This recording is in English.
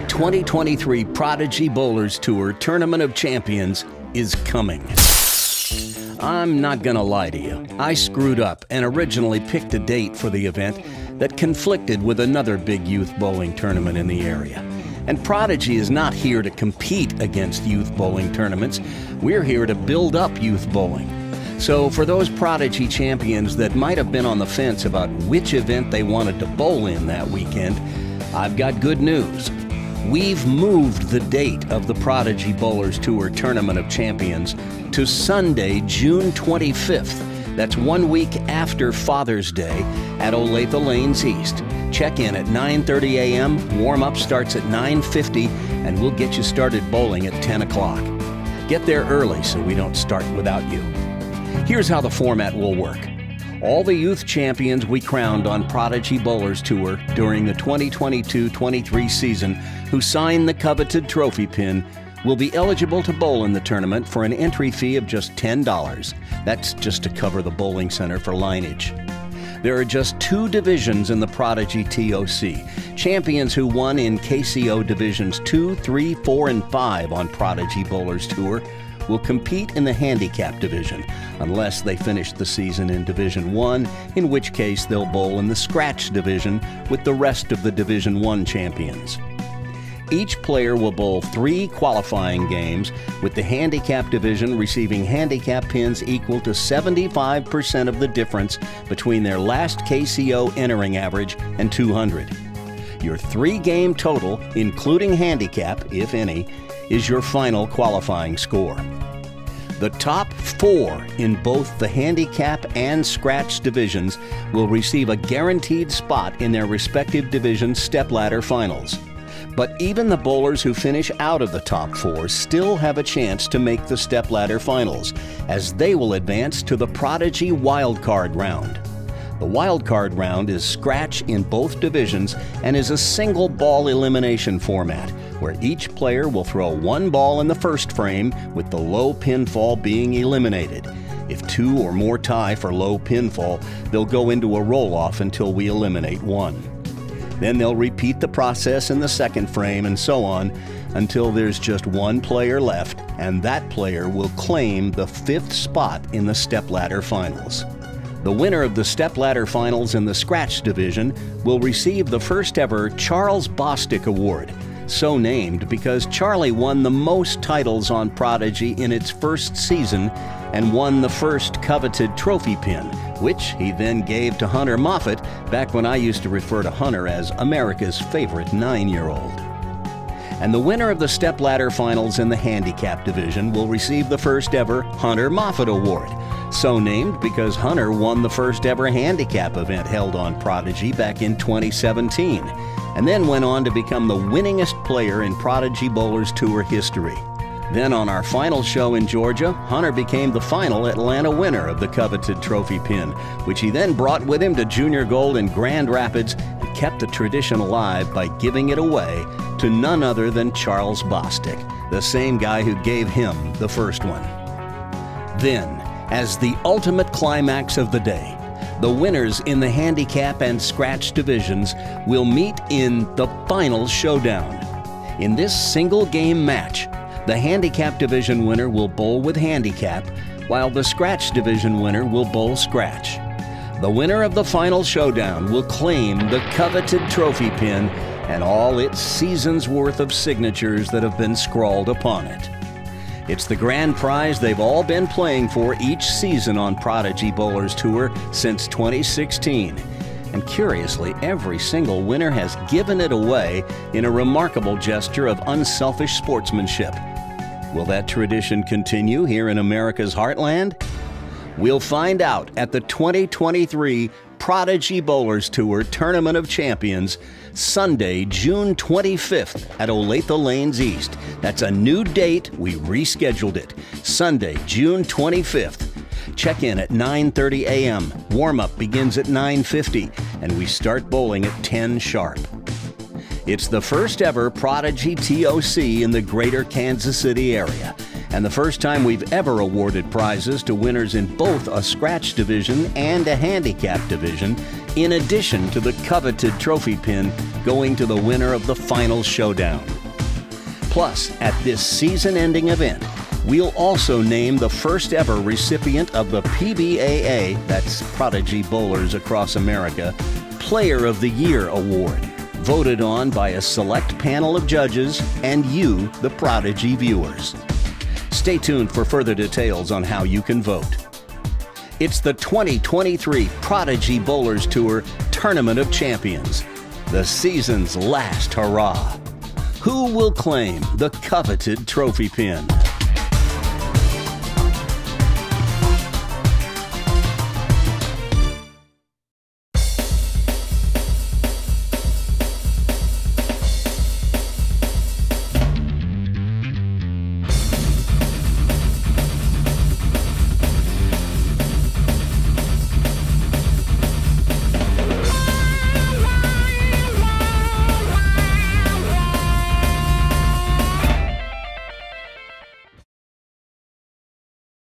The 2023 Prodigy Bowlers Tour Tournament of Champions is coming. I'm not gonna lie to you, I screwed up and originally picked a date for the event that conflicted with another big youth bowling tournament in the area. And Prodigy is not here to compete against youth bowling tournaments, we're here to build up youth bowling. So for those Prodigy champions that might have been on the fence about which event they wanted to bowl in that weekend, I've got good news. We've moved the date of the Prodigy Bowlers Tour Tournament of Champions to Sunday, June 25th. That's 1 week after Father's Day at Olathe Lanes East. Check in at 9:30 a.m., warm-up starts at 9:50, and we'll get you started bowling at 10 o'clock. Get there early so we don't start without you. Here's how the format will work. All the youth champions we crowned on Prodigy Bowlers Tour during the 2022-23 season who signed the coveted trophy pin will be eligible to bowl in the tournament for an entry fee of just $10. That's just to cover the bowling center for lineage. There are just two divisions in the Prodigy TOC. Champions who won in KCO Divisions 2, 3, 4, and 5 on Prodigy Bowlers Tour will compete in the handicap division, unless they finish the season in Division 1, in which case they'll bowl in the scratch division with the rest of the Division 1 champions. Each player will bowl 3 qualifying games, with the handicap division receiving handicap pins equal to 75% of the difference between their last KCO entering average and 200. Your 3-game total, including handicap, if any, is your final qualifying score. The top 4 in both the handicap and scratch divisions will receive a guaranteed spot in their respective division stepladder finals. But even the bowlers who finish out of the top 4 still have a chance to make the stepladder finals, as they will advance to the Prodigy wildcard round. The wildcard round is scratch in both divisions and is a single ball elimination format, where each player will throw 1 ball in the first frame, with the low pinfall being eliminated. If 2 or more tie for low pinfall, they'll go into a roll-off until we eliminate 1. Then they'll repeat the process in the second frame and so on until there's just 1 player left, and that player will claim the 5th spot in the stepladder finals. The winner of the stepladder finals in the scratch division will receive the first ever Charles Bostick Award, so named because Charlie won the most titles on Prodigy in its first season and won the first coveted trophy pin, which he then gave to Hunter Moffat, back when I used to refer to Hunter as America's favorite 9-year-old. And the winner of the stepladder finals in the handicap division will receive the first ever Hunter Moffat Award, so named because Hunter won the first ever handicap event held on Prodigy back in 2017, and then went on to become the winningest player in Prodigy Bowlers Tour history. Then on our final show in Georgia, Hunter became the final Atlanta winner of the coveted trophy pin, which he then brought with him to Junior Gold in Grand Rapids and kept the tradition alive by giving it away to none other than Charles Bostick, the same guy who gave him the first one. Then, as the ultimate climax of the day, the winners in the handicap and scratch divisions will meet in the final showdown. In this single-game match, the handicap division winner will bowl with handicap, while the scratch division winner will bowl scratch. The winner of the final showdown will claim the coveted trophy pin and all its season's worth of signatures that have been scrawled upon it. It's the grand prize they've all been playing for each season on Prodigy Bowlers Tour since 2016. And curiously, every single winner has given it away in a remarkable gesture of unselfish sportsmanship. Will that tradition continue here in America's heartland? We'll find out at the 2023 Prodigy Bowlers Tour Tournament of Champions, Sunday, June 25th at Olathe Lanes East. That's a new date. We rescheduled it. Sunday, June 25th. Check in at 9:30 a.m. Warm-up begins at 9:50, and we start bowling at 10 sharp. It's the first ever Prodigy TOC in the greater Kansas City area, and the first time we've ever awarded prizes to winners in both a scratch division and a handicap division in addition to the coveted trophy pin going to the winner of the final showdown. Plus, at this season-ending event, we'll also name the first ever recipient of the PBAA, that's Prodigy Bowlers Across America, Player of the Year Award, voted on by a select panel of judges and you, the Prodigy viewers. Stay tuned for further details on how you can vote. It's the 2023 Prodigy Bowlers Tour Tournament of Champions, the season's last hurrah. Who will claim the coveted trophy pin?